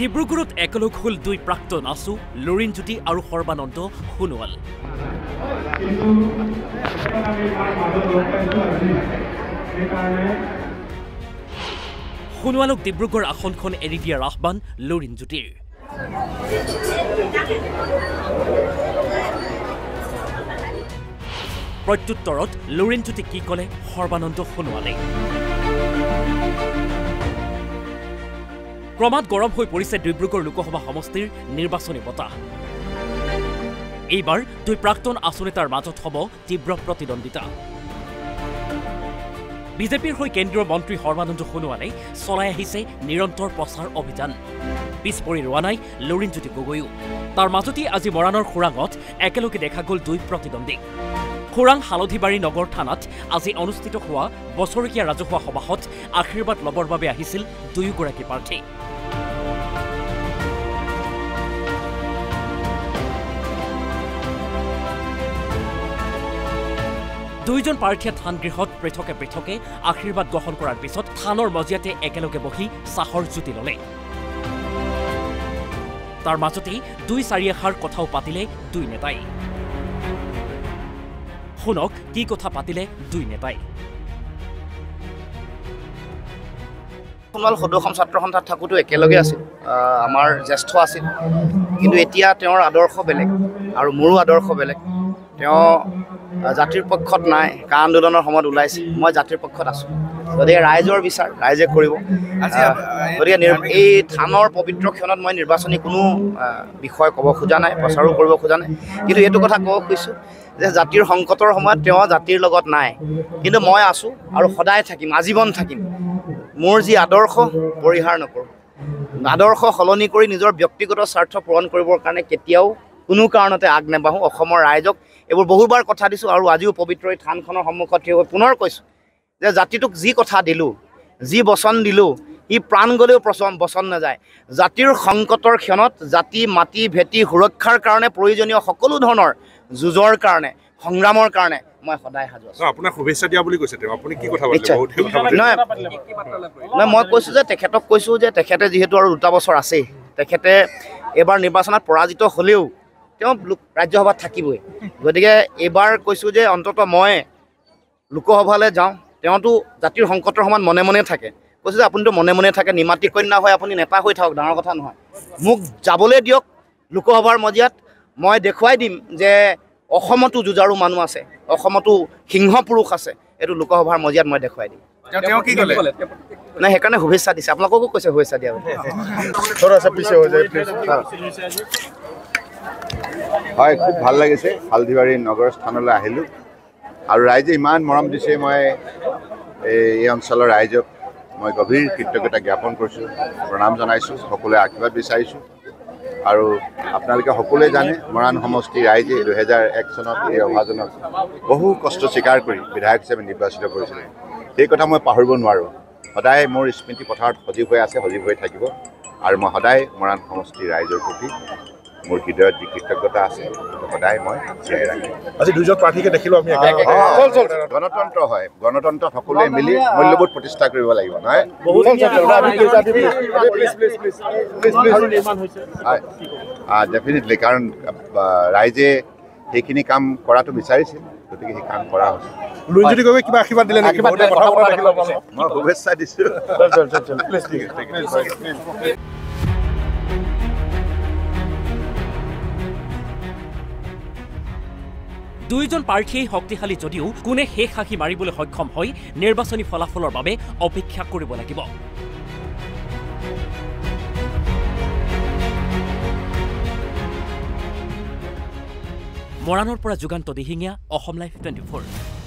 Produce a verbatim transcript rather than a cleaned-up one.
ডিব্ৰুগড়ত একলগ হল দুই প্ৰাক্তন আছু লুৰিনজ্যোতি আৰু সৰ্বানন্দ সোণোৱাল সোণোৱালক ডিব্ৰুগড় আসনখন এৰি দিয়াৰ আহ্বান লুৰিনজ্যোতিৰ প্ৰত্যুত্তৰত লুৰিনজ্যোতি কি ক'লে সৰ্বানন্দ সোণোৱালে ক্রমাৎ গরম হয়ে পড়েছে ডিব্ৰুগড় লোকসভা সমষ্টির নির্বাচনী বতাহ। এইবার দুই প্রাক্তন আচুনেতার মাজত হব তীব্র প্রতিদ্বন্দ্বিতা। বিজেপির হয়ে কেন্দ্রীয় মন্ত্রী সৰ্বানন্দ সোণোৱালে চলাই আহিছে নিরন্তর প্রচার অভিযান। পিছ পৰি ৰোৱা নাই লুৰিনজ্যোতি গগৈও। তার মাজতেই আজি মৰাণৰ খোৰাঙত একেলগে দেখা গল দুই প্রতিদ্বন্দ্বীক। খোৰাং হালধিবাৰী নগৰ থানাত আজি অনুষ্ঠিত হোৱা বছৰেকীয়া ৰাজহুৱা সভাত আশীৰ্বাদ লবৰ বাবে আহিছিল দুয়োগৰাকী প্ৰাৰ্থী। দুইজন প্ৰাৰ্থীয়ে থান গৃহত পৃথকে পৃথকে আশীৰ্বাদ গ্ৰহণ কৰাৰ পিছত থানৰ মজিয়াতে একেলগে বহি চাহৰ জুতি ললে। তাৰ মাজতেই দুই চাৰি এষাৰ কথাও পাতিলে দুই নেতাই। শুনক কি কথা পাতিলে দুই নেতাই। সোণোৱাল সদৌ অসম ছাত্ৰ সন্থাত থাকোঁতে একেলগে আছিল, আমাৰ জ্যেষ্ঠ আছিল, কিন্তু এতিয়া তেওঁৰ আদৰ্শ বেলেগ আৰু মোৰো আদৰ্শ বেলেগ। তেওঁ জাতিৰ পক্ষত নাই, কা আন্দোলনৰ সময়ত ওলাইছে, মই জাতিৰ পক্ষত আছোঁ। গতিকে ৰাইজৰ বিচাৰ ৰাইজে কৰিব। গতিকে এই থানৰ পবিত্ৰ ক্ষণত মই নিৰ্বাচনী কোনো বিষয় ক'ব খোজা নাই, প্ৰচাৰো কৰিব খোজা নাই, কিন্তু এইটো কথা ক'ব খুজিছোঁ যে জাতিৰ সংকটৰ সময়ত তেওঁ জাতিৰ লগত নাই, কিন্তু মই আছোঁ আৰু সদায় থাকিম, আজীৱন থাকিম। মোৰ যি আদৰ্শ পৰিহাৰ নকৰোঁ, আদৰ্শ সলনি কৰি নিজৰ ব্যক্তিগত স্বাৰ্থ পূৰণ কৰিবৰ কাৰণে কেতিয়াও কোনো কাৰণতে আগ নাবাঢ়ো। অসমৰ ৰাইজক এইবোৰ বহুবাৰ কথা দিছোঁ আৰু আজিও পবিত্ৰ এই থানখনৰ সন্মুখত থিয় হৈ পুনৰ কৈছোঁ যে জাতিটোক যি কথা দিলোঁ, যি বচন দিলোঁ, ই প্ৰাণ গ'লেও প্ৰচন বচন নাযায়। জাতিৰ সংকটৰ ক্ষণত জাতি মাটি ভেটি সুৰক্ষাৰ কাৰণে প্ৰয়োজনীয় সকলো ধৰণৰ যুঁজৰ কাৰণে সংগ্ৰামৰ কাৰণে মই সদায় হাজু আছোঁ। আপোনাক শুভেচ্ছা দিয়া বুলি কৈছে তেওঁ, আপুনি কি কথা পাতিলে? বহুত কথা পাতিলে। নাই, মই কৈছোঁ যে তেখেতক কৈছোঁ যে তেখেতে যিহেতু আৰু দুটা বছৰ আছেই, তেখেতে এইবাৰ নিৰ্বাচনত পৰাজিত হ'লেও তেওঁ ৰাজ্যসভাত থাকিবই। গতিকে এইবাৰ কৈছোঁ যে অন্তত মই লোকসভালৈ যাওঁ। তেওঁতো জাতিৰ সংকটৰ সমান মনে মনে থাকে, কৈছোঁ যে আপুনিতো মনে মনে থাকে, নিমাতী কন্যা হয় আপুনি নেতা হৈ থাকক, ডাঙৰ কথা নহয়, মোক যাবলৈ দিয়ক লোকসভাৰ মজিয়াত, মই দেখুৱাই দিম যে অসমতো যুঁজাৰু মানুহ আছে, অসমতো সিংহ পুৰুষ আছে, এইটো লোকসভাৰ মজিয়াত মই দেখুৱাই দিম। তেওঁ কি ক'লে? নাই, সেইকাৰণে শুভেচ্ছা দিছে, আপোনালোককো কৈছে শুভেচ্ছা দিয়া। হয়, খুব ভাল লাগিছে। হালধিবাৰী নগৰ স্থানলৈ আহিলোঁ আৰু ৰাইজে ইমান মৰম দিছে, মই এই অঞ্চলৰ ৰাইজক মই গভীৰ কৃতজ্ঞতা জ্ঞাপন কৰিছোঁ, প্ৰণাম জনাইছোঁ, সকলোৱে আশীৰ্বাদ বিচাৰিছোঁ। আৰু আপোনালোকে সকলোৱে জানে মৰাণ সমষ্টিৰ ৰাইজে দুহেজাৰ এক চনত এই অভাজনক বহু কষ্ট স্বীকাৰ কৰি বিধায়ক হিচাপে নিৰ্বাচিত কৰিছিলে, সেই কথা মই পাহৰিব নোৱাৰোঁ। সদায় মোৰ স্মৃতি পথাৰত সজীৱ হৈ আছে, সজীৱ হৈ থাকিব আৰু মই সদায় মৰাণ সমষ্টিৰ ৰাইজৰ প্ৰতি মোৰ হৃদয়ত যি কৃতজ্ঞতা আছে সদায় মই জীয়াই ৰাখিম। আজি দুজন প্ৰাৰ্থীকে দেখিলোঁ আমি। গণতন্ত্ৰ হয়, গণতন্ত্ৰত সকলোৱে মিলি মূল্যবোধ প্ৰতিষ্ঠা কৰিব লাগিব, নহয়? ডেফিনেটলি, কাৰণ ৰাইজে সেইখিনি কাম কৰাটো বিচাৰিছিল, গতিকে সেই কাম কৰা হৈছে। লুৰিনজ্যোতি গগৈয়ে কিবা আশীৰ্বাদ দিলে নেকি? মই শুভেচ্ছা দিছোঁ। দুইজন প্ৰাৰ্থীয়ে শক্তিশালী যদিও কোনে শেষ হাঁহি মাৰিবলৈ সক্ষম হয় নিৰ্বাচনী ফলাফলৰ বাবে অপেক্ষা কৰিব লাগিব। মৰাণৰ পৰা Juganta Dihingia, Assam live twenty four.